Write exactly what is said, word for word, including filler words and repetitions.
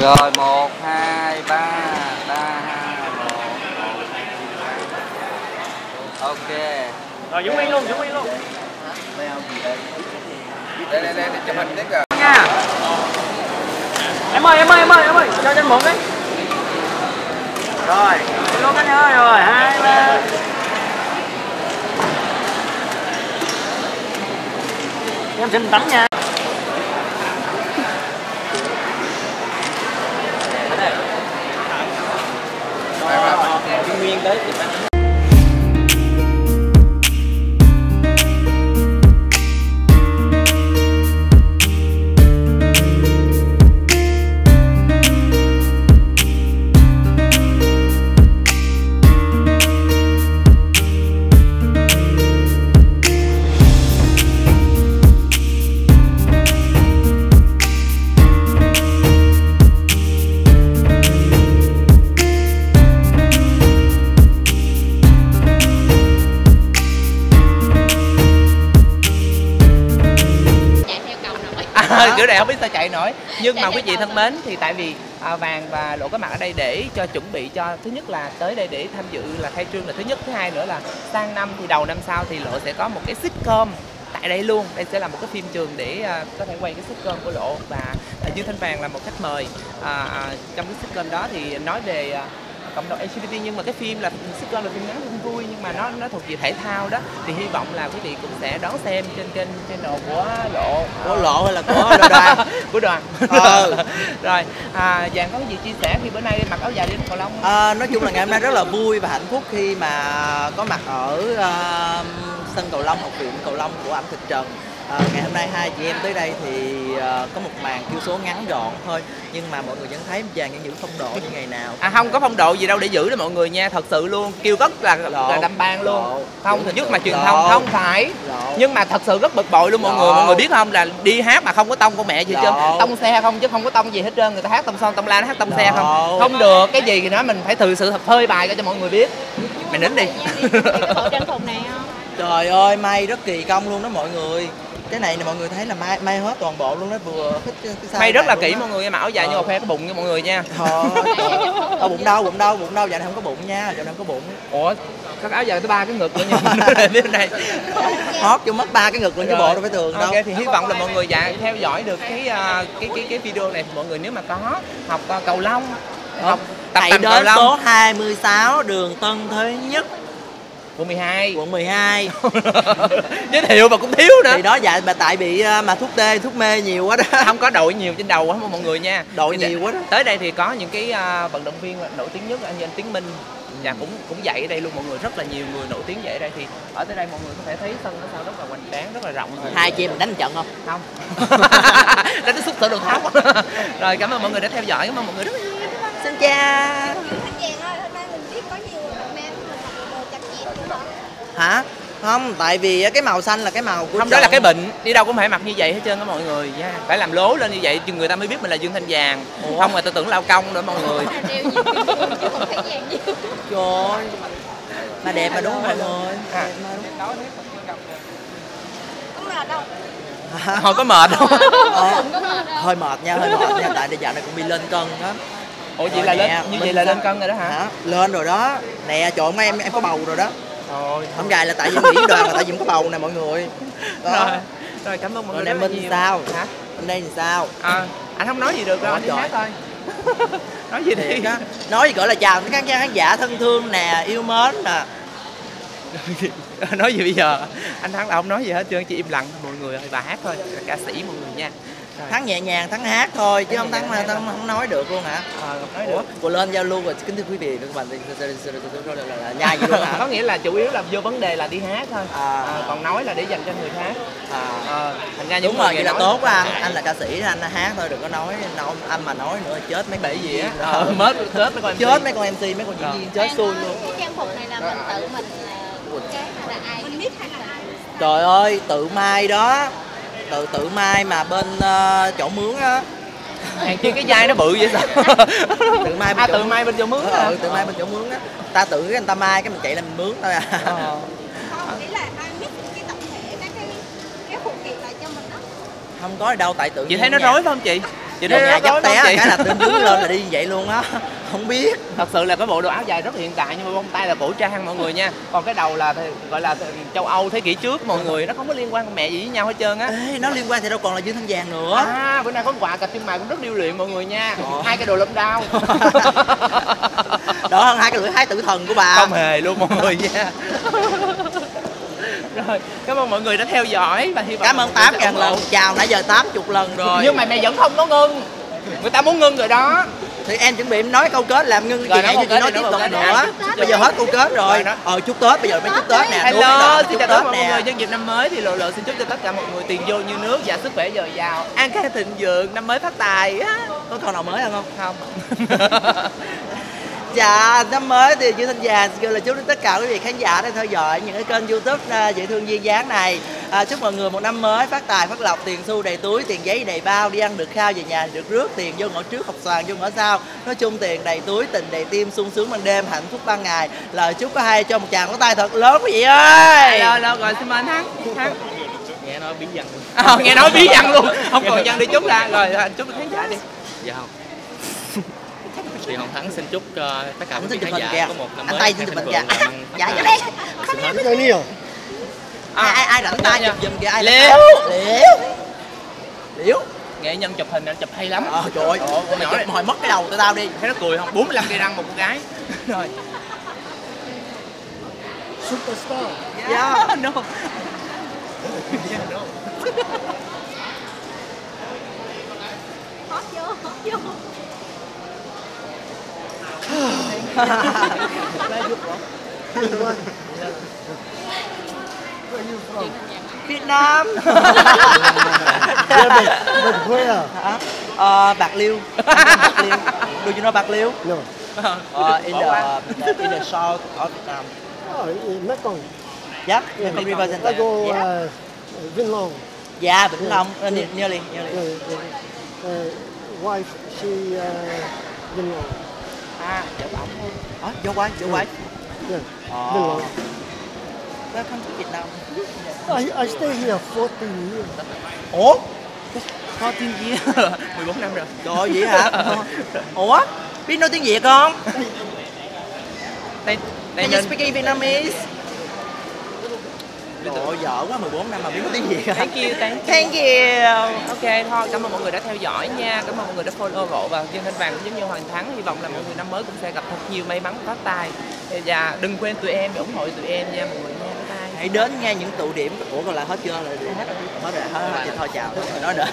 Rồi một hai ba ba hai một. Ok. Rồi Dũng Yên luôn, Dũng Yên luôn. Đây đây đây chụp hình tiếp kìa. Nha. Em ơi, em ơi, em ơi, em ơi, cho trên mụn đấy. Rồi, luôn anh ơi, rồi hai ba. Em xin tắm nha. Nguyên tới thì anh kiểu này không biết sao chạy nổi. Nhưng chạy mà quý vị thân mến, thì tại vì à, Vàng và Lộ có mặt ở đây để cho chuẩn bị cho, thứ nhất là tới đây để tham dự là khai trương là thứ nhất, thứ hai nữa là sang năm thì đầu năm sau thì Lộ sẽ có một cái sitcom tại đây luôn. Đây sẽ là một cái phim trường để à, có thể quay cái sitcom của Lộ, và à, Dương Thanh Vàng là một khách mời à, à, trong cái sitcom đó thì nói về à, cộng đồng lờ giê bê tê. Nhưng mà cái phim là sitcom là phim ngắn cũng vui, nhưng mà nó nó thuộc về thể thao đó, thì hy vọng là quý vị cũng sẽ đón xem trên kênh channel của Lộ của Lộ hay là của Đoàn của Đoàn. Ờ. Rồi à, Vàng có cái gì chia sẻ khi bữa nay mặc áo dài đến Cầu Long? À, nói chung là ngày hôm nay rất là vui và hạnh phúc khi mà có mặt ở uh, sân Cầu Long, Học viện Cầu Long của Ẩm Thực Trần. À, ngày hôm nay hai chị em tới đây thì à, có một màn chiêu số ngắn gọn thôi, nhưng mà mọi người vẫn thấy Vàng những phong độ như ngày nào. À không có phong độ gì đâu để giữ đó mọi người nha, thật sự luôn, kêu rất là là đâm ban luôn. Lộ. Không thì trước mà truyền thông không phải. Lộ. Nhưng mà thật sự rất bực bội luôn mọi người, mọi người biết không, là đi hát mà không có tông con mẹ gì trơn, tông xe không chứ không có tông gì hết trơn, người ta hát tông son tông la, nó hát tông Lộ. Xe không. Không được, cái gì thì nói mình phải thử sự phơi bài ra cho mọi người biết. Mày nín đi. Bộ trang phục này không? Trời ơi, may rất kỳ công luôn đó mọi người. Cái này là mọi người thấy là may, may hết toàn bộ luôn đó, vừa thích cái sao may rất là kỹ đó. Mọi người mạo dài ờ. Nhưng mà khoe cái bụng nha mọi người nha. Ờ, ờ bụng đau bụng đau bụng đau giờ này không có bụng nha, giờ này không có bụng. Ủa các áo dài tới ba cái ngực nữa như này hót vô mất ba cái ngực luôn chứ bộ đâu phải thường đâu. Ok thì hy vọng là mọi người dạ theo dõi được cái cái cái cái video này. Mọi người nếu mà có học Cầu Long, học tập tành Cầu Long số hai mươi sáu đường Tân Thới Nhất, quận mười hai quận mười hai giới thiệu mà cũng thiếu nữa thì đó. Dạ mà tại bị mà thuốc tê thuốc mê nhiều quá đó, không có đội nhiều trên đầu quá mọi người nha, đội nhiều để, quá đó. Tới đây thì có những cái uh, vận động viên nổi tiếng nhất, anh anh Tiến Minh và cũng cũng dạy ở đây luôn mọi người, rất là nhiều người nổi tiếng dạy ở đây. Thì ở tới đây mọi người có thể thấy sân nó sao rất là hoành tráng, rất là rộng. Hai chị em mình đánh trận không? Không. Đánh cái xúc sở đường tháo. Rồi cảm ơn mọi người đã theo dõi, cảm ơn mọi người rất nhiều. Xin chào. Hả? Không, tại vì cái màu xanh là cái màu của không, đó là cái bệnh, đi đâu cũng phải mặc như vậy hết trơn á mọi người nha. Yeah. Phải làm lố lên như vậy người ta mới biết mình là Dương Thanh Vàng. Ủa? Không mà tôi tưởng lao công nữa mọi người. Trời ơi. Mà đẹp mà đúng không mọi người? À. Hồi có mệt không? Ờ. Hơi mệt nha, hơi mệt nha, tại vì dạo này cũng bị lên cân á. Ủa vậy là lên, như vậy là lên cân rồi đó hả? Lên rồi đó. Nè, trộn mấy em em có bầu rồi đó. Thôi, không gài là tại vì nghĩ Đoàn là tại vì có bầu nè mọi người. Đó. Rồi, rồi cảm ơn mọi người. Em Minh sao? Hả? Bên đây thì sao? À, anh không nói gì được đâu, anh nói thôi. Nói gì đi. Đó. Nói gì gọi là chào các khán giả thân thương nè, yêu mến nè. Nói gì bây giờ? Anh Thắng là không nói gì hết trơn, chỉ im lặng mọi người ơi, bà hát thôi, là ca sĩ mọi người nha. Rồi. Thắng nhẹ nhàng, Thắng hát thôi chứ không Thắng là Thắng không nói được luôn hả? Ờ, nói được. Cô lên giao lưu rồi, kính thưa quý vị các bạn là nhai gì luôn hả? Có nghĩa là chủ yếu là vô vấn đề là đi hát thôi. À, à, còn nói là để dành cho người khác. À, à, thành ra những đúng rồi, vậy là tốt quá. Anh anh là ca sĩ anh hát thôi, đừng có nói nông, anh mà nói nữa chết mấy bể gì á. Ờ, mất chết mấy con em xê. Chết mấy con em xê, mấy con diễn viên chết xuôi luôn. Cái trang phục này là mình tự mình là cái hay là ai? Mình biết hay là ai? Trời ơi, tự may đó. Tự tự mai mà bên uh, chỗ mướn á. Hàng kia cái vai nó bự vậy sao? Tự mai bên à, chỗ tự mai bên chỗ mướn. Ờ, ừ, tự mai bên chỗ mướn á. Ta tự cái người ta mai cái mình chạy là mình mướn thôi à. Ờ. Không, nghĩ là ai mix cái tổng thể các cái cái phụ kiện lại cho mình đó. Không có đâu, tại tự chị thấy nó nhà... rối phải không chị? Chị thấy nó rối té cái là tôi đứng lên là đi vậy luôn á, không biết. Thật sự là cái bộ đồ áo dài rất hiện đại nhưng mà bông tay là cổ trang mọi người nha. Còn cái đầu là gọi là châu Âu thế kỷ trước mọi người, nó không có liên quan mẹ gì với nhau hết trơn á. Nó liên quan thì đâu còn là Dương Thanh Vàng nữa. À, bữa nay có quà cặp chân mày cũng rất điêu luyện mọi người nha. Ồ. Hai cái đồ lâm đao. Đó hơn hai cái lưỡi hái tử thần của bà. Không hề luôn mọi người nha. Rồi, cảm ơn mọi người đã theo dõi và cảm ơn tám ngàn lần. Chào nãy giờ tám mươi lần rồi. Nhưng mà mày vẫn không có ngưng. Người ta muốn ngưng rồi đó. Thì em chuẩn bị em nói câu kết làm ngưng rồi, chị nói, nói tiếp tục nữa. Bây giờ hết câu kết rồi. Ờ chúc Tết, bây giờ mới chúc Tết nè. Hello, xin chào tất cả mọi người. Nhân dịp năm mới thì Lộ Lộ xin chúc cho tất cả mọi người tiền vô như nước và sức khỏe dồi dào, an khang thịnh vượng, năm mới phát tài. Có câu nào mới không? Không. Dạ, năm mới thì Dương Thanh Vàng kêu là chúc đến tất cả quý vị khán giả đang theo dõi những cái kênh YouTube Dễ Thương Duyên Dáng này. À, chúc mọi người một năm mới phát tài phát lộc, tiền xu đầy túi, tiền giấy đầy bao, đi ăn được khao, về nhà được rước, tiền vô ngõ trước học xoàn vô ngõ sau, nói chung tiền đầy túi, tình đầy tim, sung sướng ban đêm, hạnh phúc ban ngày. Lời chúc có hay cho một tràng có tay thật lớn quý vị ơi. Hello, hello, rồi xin mời Thắng. Thắng. Nghe nói bí dặn luôn. À, nghe nói bí dặn luôn. Không còn dặn đi chút ra. Rồi anh chúc khán giả đi. Dạ không. Thì Hồng Thắng xin chúc uh, tất cả các khán giả có một năm mới tay bình bình. Dạ dạ. Ai ai rảnh tay chụp giùm kìa, ai Liễu. Liễu. Liễu. Nghệ nhân chụp hình chụp hay lắm. Ờ trời ơi, mày chụp hồi mất cái đầu tụi tao đi. Thấy nó cười không? bốn mươi lăm cây răng một cô gái. Rồi. Superstar. Dạ. No. Hot vô, hot vô. Việt Nam. Mình quê à? Bạc Liêu. Bạc Liêu. Do you know Bạc Liêu? No. Uh, in the in the south of Vietnam. Oh, in Mekong. Yeah, yeah. Mekong River Center. I go uh, Vĩnh Long. Yeah, Vĩnh Long. Uh, nearly, nearly. Uh, wife, she uh, Vĩnh Long. À, chợ bóng. Ờ, vô quay, vô quay. Ờ. Welcome to Việt Nam. I, I stay here fourteen years. Ủa? fourteen years? mười bốn năm rồi. Rồi vậy hả? Ủa? Biết nói tiếng Việt không? Can you speak Vietnamese? Ôi dở quá, mười bốn năm mà biết có tiếng Việt. Thank you, thank you. Thank you. Ok thôi, cảm ơn mọi người đã theo dõi nha. Cảm ơn mọi người đã follow Lộ và Dương Thanh Vàng cũng giống như Hoàng Thắng. Hy vọng là mọi người năm mới cũng sẽ gặp thật nhiều may mắn phát tài. Và đừng quên tụi em, ủng hộ tụi em nha mọi người nha. Bye bye. Hãy đến nghe những tụ điểm. Ủa còn lại hết chưa? Hết rồi, hết rồi, hết rồi. Thôi chào, nói nữa.